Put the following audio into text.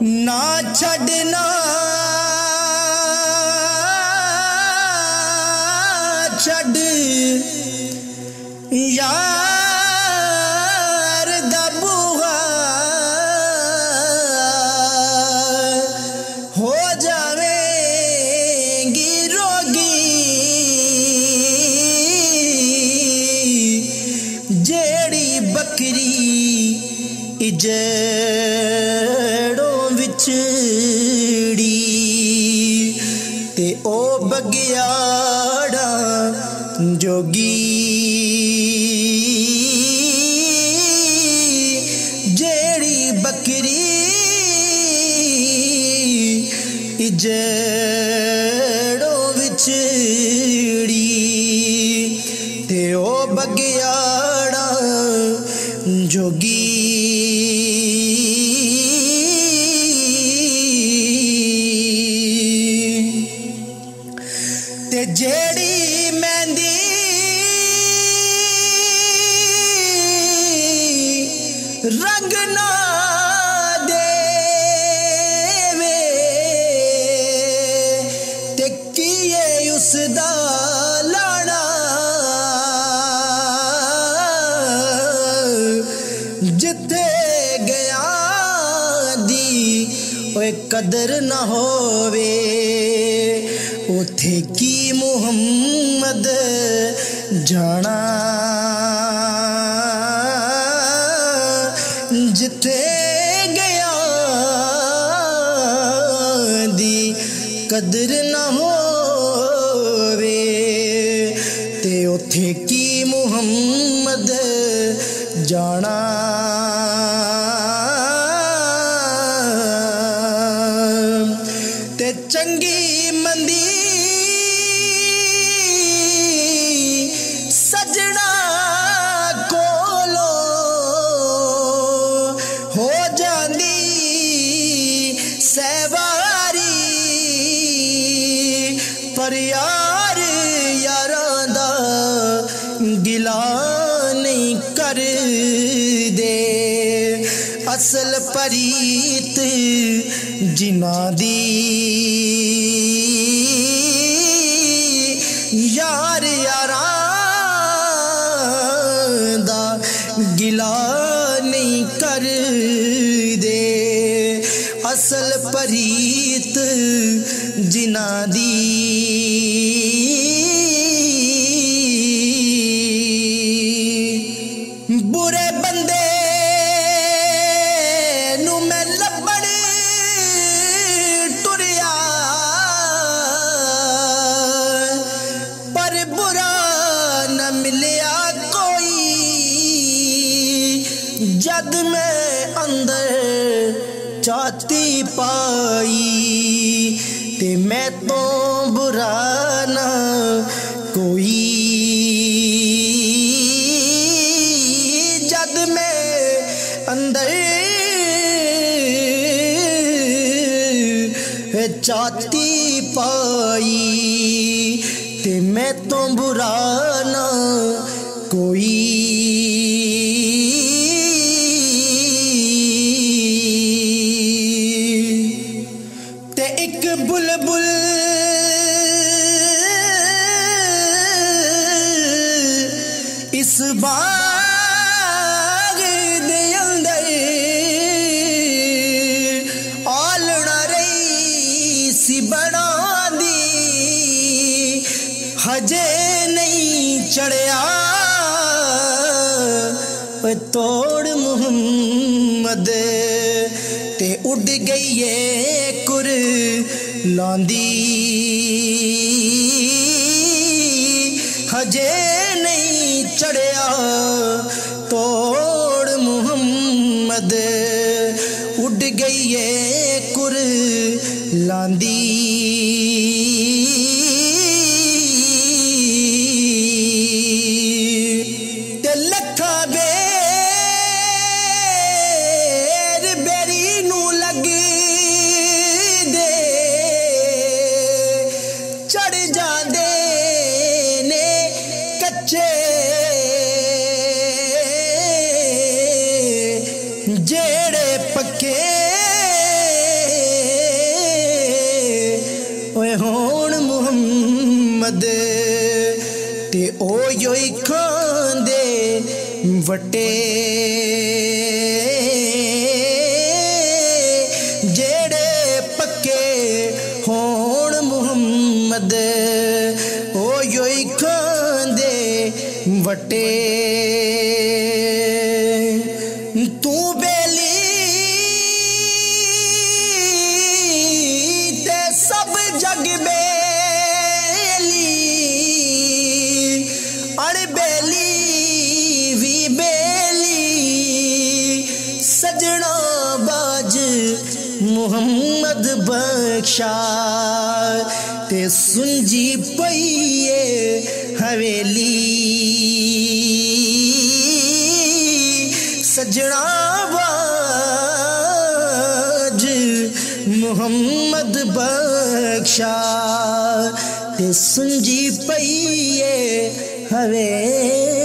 ना छड़ना छड़ यार दबुआ हो जावेंगी रोगी जेड़ी बकरी जड़ों विचड़ी ते ओ बगियाड़ा जोगी जेड़ी बकरी जड़ों विचड़ी ते ओ बगियाड़ा जोगी। ते जेड़ी मेहंदी रंग ना देवे ते किए उसदा लाना जिथे गया दी ओए कदर ना होवे उथे की मुहम्मद जाना जिथे गया दी कदर ना होवे ते उथे की मुहम्मद जाना। ते चंगी मंदी सजना कोलो हो जांदी सहवारी पर यार यारां दा गिला नहीं कर दे असल परीत जिना दी यार यारा दा गिला नहीं कर दे असल परीत जिना दी। बुरे बंदे जद मैं अंदर चाहती पाई ते मैं तो बुरा ना कोई जद मैं अंदर चाहती पाई ते मैं तो बुरा ना कोई। बुलबुल इस बाग दे अंदर आलना रही सी बना दी हजे नहीं चढ़िया तोड़ मुहम्मद ते उड़ गई है कुर लांदी हजे नहीं चढ़िया तोड़ मुहम्मद उड़ गई है कुर लांदी। ते लखा बे जेड़े पक्के योई खोंदे वटे जेड़े पक्के होण मुहम्मद ओ योई खोंदे वटे तू बेली ते सब जग बेली अड़ बेली भी बेली सजना बाज मुहम्मद बख्शा ते सुंजी पई हवेली सजना बाज मुहम्मद बख्शा ते सुंजी पई हवेली।